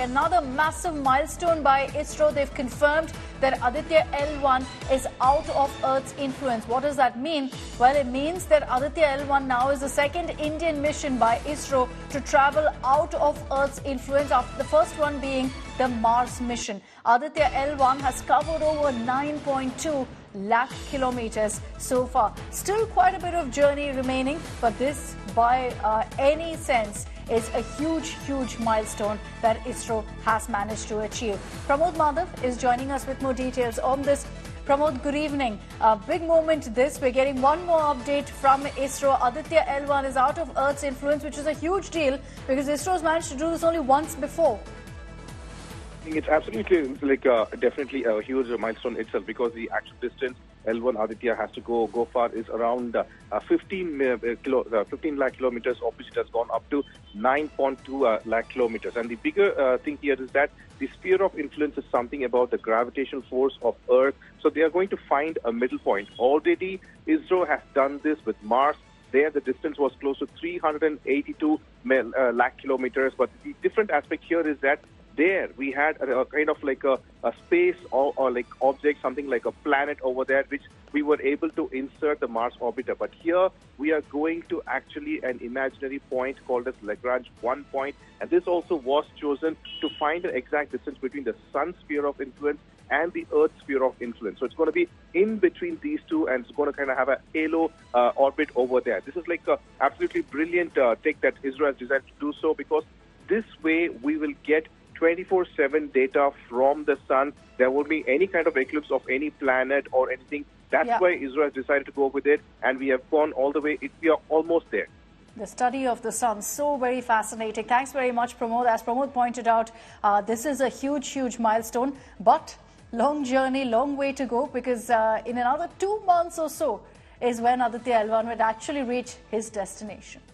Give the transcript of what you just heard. Another massive milestone by ISRO. They've confirmed that Aditya L1 is out of Earth's influence. What does that mean? Well, it means that Aditya L1 now is the second Indian mission by ISRO to travel out of Earth's influence, after the first one being the Mars mission. Aditya L1 has covered over 9.2 lakh kilometers so far. Still quite a bit of journey remaining, but this, by any sense, is a huge, huge milestone that ISRO has managed to achieve. Pramod Madhav is joining us with more details on this. Pramod, good evening. A big moment this. We're getting one more update from ISRO. Aditya L1 is out of Earth's influence, which is a huge deal because ISRO's managed to do this only once before. I think it's absolutely, like, definitely a huge milestone itself, because the actual distance L1 Aditya has to go far is around 15 lakh kilometers, of which it has gone up to 9.2 lakh kilometers. And the bigger thing here is that the sphere of influence is something about the gravitational force of Earth. So they are going to find a middle point. Already, ISRO has done this with Mars. There, the distance was close to 382 lakh kilometers. But the different aspect here is that there we had a kind of like a space or like object, something like a planet over there, which we were able to insert the Mars orbiter. But here we are going to actually an imaginary point called as Lagrange 1 point. And this also was chosen to find the exact distance between the Sun's sphere of influence and the Earth's sphere of influence. So it's going to be in between these two, and it's going to kind of have a halo orbit over there. This is like an absolutely brilliant take that ISRO has decided to do so, because this way we will get 24/7 data from the sun. There won't be any kind of eclipse of any planet or anything. That's why ISRO has decided to go with it, and we have gone all the way. We are almost there. The study of the sun, so very fascinating. Thanks very much, Pramod. As Pramod pointed out, this is a huge, huge milestone, but long journey, long way to go, because in another 2 months or so is when Aditya L1 would actually reach his destination.